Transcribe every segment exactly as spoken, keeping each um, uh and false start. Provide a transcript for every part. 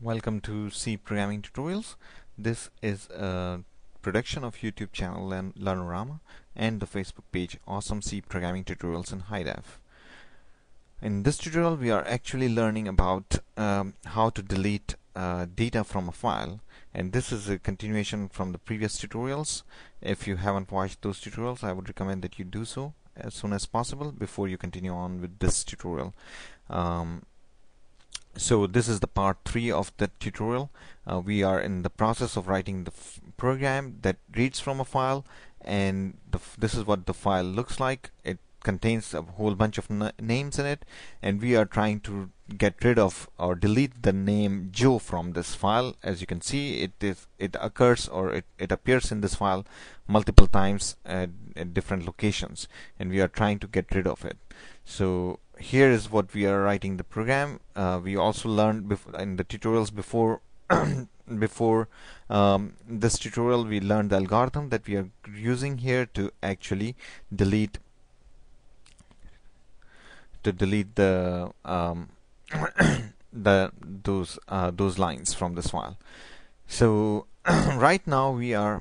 Welcome to C Programming Tutorials. This is a production of YouTube channel and Learnorama and the Facebook page Awesome C Programming Tutorials in high def. In this tutorial we are actually learning about um, how to delete uh, data from a file, and this is a continuation from the previous tutorials. If you haven't watched those tutorials, I would recommend that you do so as soon as possible before you continue on with this tutorial. Um, So this is the part three of the tutorial. Uh, we are in the process of writing the f program that reads from a file, and the f this is what the file looks like. It contains a whole bunch of n names in it, and we are trying to get rid of or delete the name Joe from this file. As you can see, it is it occurs or it, it appears in this file multiple times at, at different locations, and we are trying to get rid of it. So here is what we are writing the program. Uh, we also learned in the tutorials before before um, this tutorial, we learned the algorithm that we are using here to actually delete to delete the um, the those uh, those lines from this file. So right now we are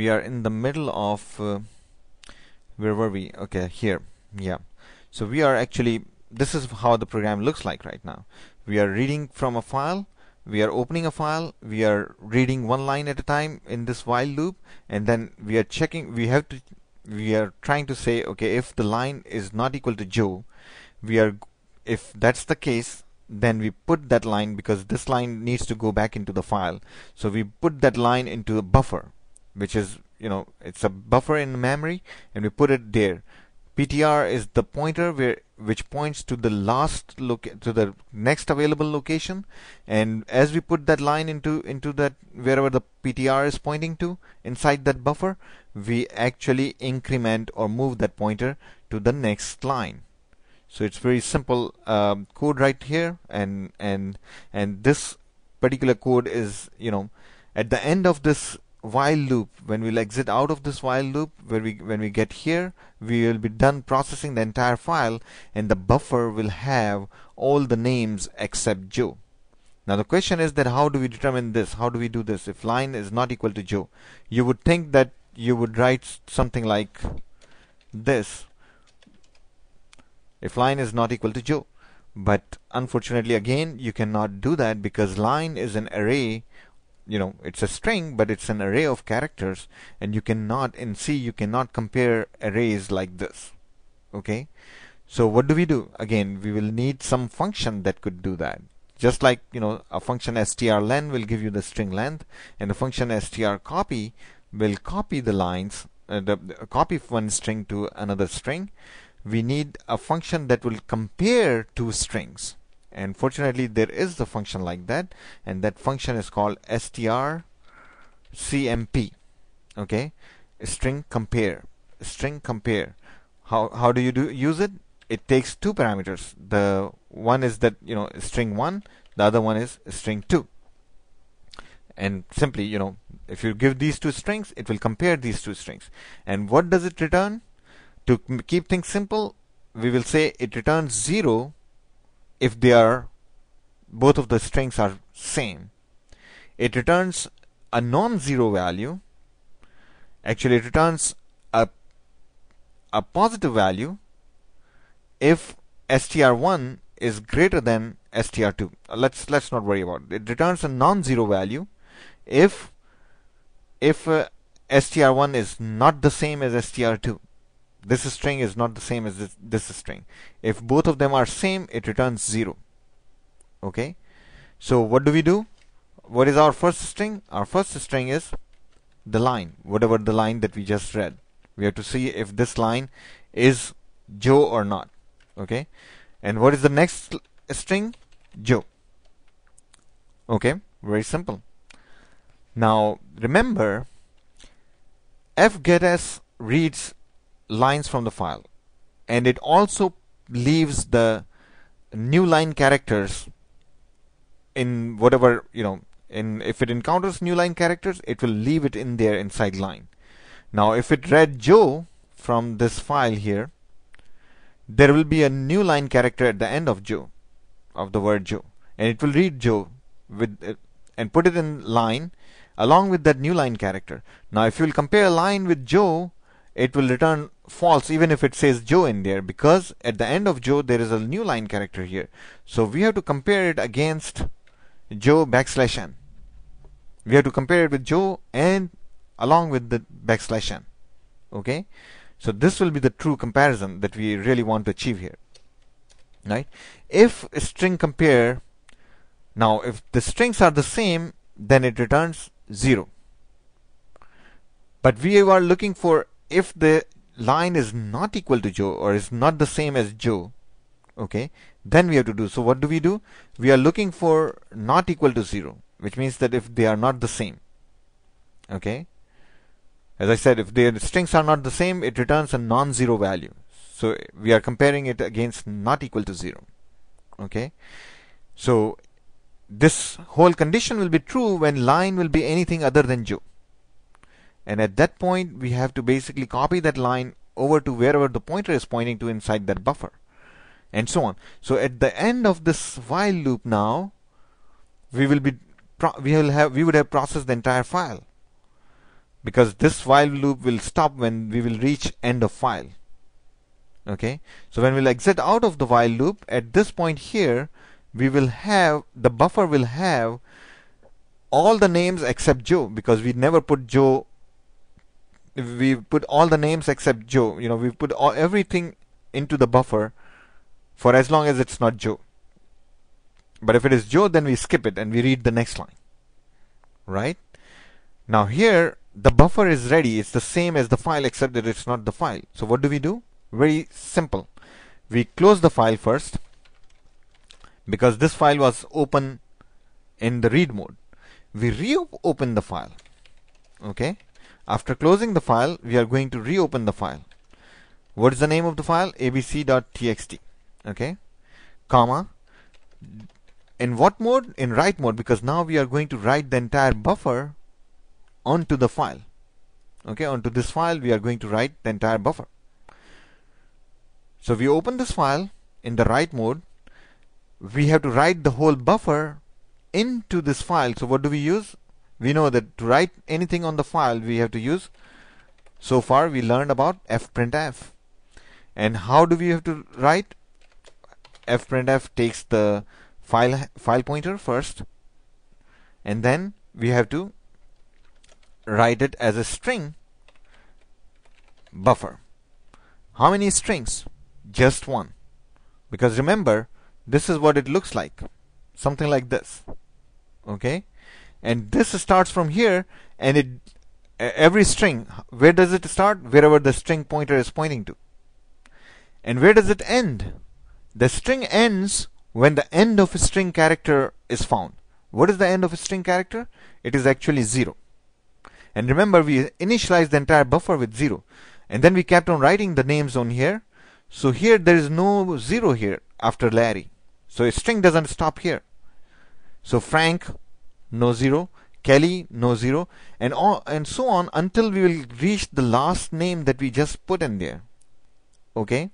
we are in the middle of uh, where were we? Okay, here. Yeah. So we are actually, this is how the program looks like right now. We are reading from a file, we are opening a file, we are reading one line at a time in this while loop, and then we are checking, we have to, we are trying to say, okay, if the line is not equal to Joe, we are, if that's the case, then we put that line, because this line needs to go back into the file. So we put that line into a buffer, which is, you know, it's a buffer in memory, and we put it there. P T R is the pointer where which points to the last look to the next available location, and as we put that line into into that wherever the P T R is pointing to inside that buffer, we actually increment or move that pointer to the next line. So it's very simple um, code right here, and and and this particular code is, you know, at the end of this while loop, when we'll exit out of this while loop, where we when we get here, we will be done processing the entire file, and the buffer will have all the names except Joe. Now the question is that how do we determine this? How do we do this if line is not equal to Joe? You would think that you would write something like this: if line is not equal to Joe. But unfortunately, again, you cannot do that, because line is an array. You know, it's a string, but it's an array of characters, and you cannot, in C, you cannot compare arrays like this. Okay, so what do we do? Again, we will need some function that could do that. Just like, you know, a function strlen will give you the string length, and the function strcpy will copy the lines, uh, the, the copy one string to another string. We need a function that will compare two strings. And fortunately, there is a function like that, and that function is called strcmp. Okay, string compare. String compare. How how do you do use it? It takes two parameters. The one is that, you know, string one. The other one is string two. And simply, you know, if you give these two strings, it will compare these two strings. And what does it return? To keep things simple, we will say it returns zero if they are, both of the strings are same. It returns a non-zero value. Actually, it returns a a positive value if str one is greater than str two. Let's let's not worry about it. It returns a non-zero value if if uh, str one is not the same as str two. This string is not the same as this, this string. If both of them are same, it returns zero. Okay, so what do we do? What is our first string? Our first string is the line, whatever the line that we just read. We have to see if this line is Joe or not. Okay, and what is the next string? Joe. Okay, very simple. Now remember, fgets reads lines from the file, and it also leaves the new line characters in whatever, you know, in if it encounters new line characters, it will leave it in there inside line. Now if it read Joe from this file here, there will be a new line character at the end of Joe, of the word Joe, and it will read Joe with uh, and put it in line along with that new line character. Now if you will compare line with Joe, it will return false even if it says Joe in there, because at the end of Joe there is a new line character here. So we have to compare it against Joe backslash n. We have to compare it with Joe and along with the backslash n. Okay, so this will be the true comparison that we really want to achieve here, right? If string compare, now if the strings are the same, then it returns zero. But we are looking for if the line is not equal to Joe or is not the same as Joe, okay, then we have to do. So what do we do? We are looking for not equal to zero, which means that if they are not the same, okay, as I said, if their strings are not the same, it returns a non-zero value. So we are comparing it against not equal to zero. Okay, so this whole condition will be true when line will be anything other than Joe, and at that point we have to basically copy that line over to wherever the pointer is pointing to inside that buffer, and so on. So at the end of this while loop, now we will be pro we will have we would have processed the entire file, because this while loop will stop when we will reach end of file. Okay, so when we'll exit out of the while loop, at this point here we will have the buffer will have all the names except Joe, because we never put Joe, we put all the names except Joe, you know, we put all, everything into the buffer for as long as it's not Joe. But if it is Joe, then we skip it and we read the next line, right? Now here the buffer is ready, it's the same as the file except that it's not the file. So what do we do? Very simple, we close the file first, because this file was open in the read mode. We reopen the file. Okay, after closing the file we are going to reopen the file. What is the name of the file? A B C dot T X T. okay, comma, in what mode? In write mode, because now we are going to write the entire buffer onto the file. Okay, onto this file we are going to write the entire buffer. So we open this file in the write mode. We have to write the whole buffer into this file. So what do we use? We know that to write anything on the file we have to use, so far we learned about fprintf. And how do we have to write? Fprintf takes the file file pointer first, and then we have to write it as a string buffer. How many strings? Just one, because remember, this is what it looks like, something like this. Okay, and this starts from here, and it every string, where does it start? Wherever the string pointer is pointing to. And where does it end? The string ends when the end of a string character is found. What is the end of a string character? It is actually zero. And remember, we initialized the entire buffer with zero, and then we kept on writing the names on here. So here there is no zero here after Larry, so a string doesn't stop here. So Frank, no zero, Kelly, no zero, and all, and so on, until we will reach the last name that we just put in there. Okay,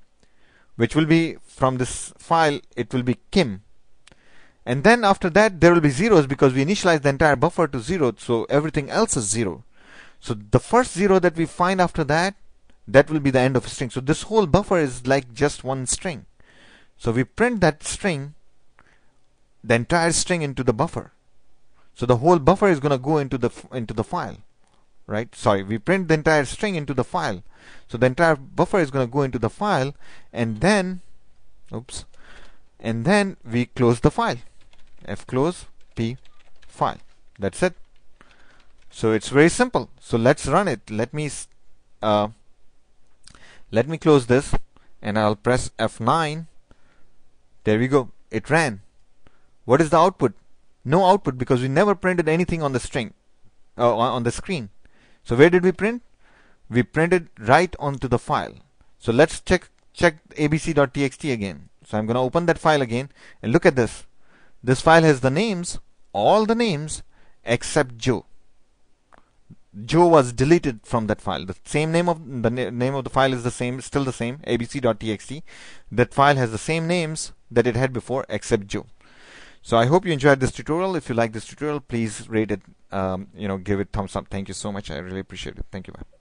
which will be from this file, it will be Kim. And then after that there will be zeros, because we initialize the entire buffer to zero, so everything else is zero. So the first zero that we find after that, that will be the end of a string. So this whole buffer is like just one string. So we print that string, the entire string, into the buffer. So the whole buffer is going to go into the f into the file, right? Sorry, we print the entire string into the file. So the entire buffer is going to go into the file, and then, oops, and then we close the file. Fclose p file. That's it. So it's very simple. So let's run it. Let me. Uh, Let me close this, and I'll press F nine. There we go. It ran. What is the output? No output, because we never printed anything on the string, uh, on the screen. So where did we print? We printed right onto the file. So let's check check A B C dot T X T again. So I'm going to open that file again, and look at this. This file has the names, all the names except Joe. Joe was deleted from that file. The same name of the na name of the file is the same, still the same, A B C dot T X T. That file has the same names that it had before except Joe. So I hope you enjoyed this tutorial. If you like this tutorial, please rate it, um, you know, give it thumbs up. Thank you so much. I really appreciate it. Thank you. Bye.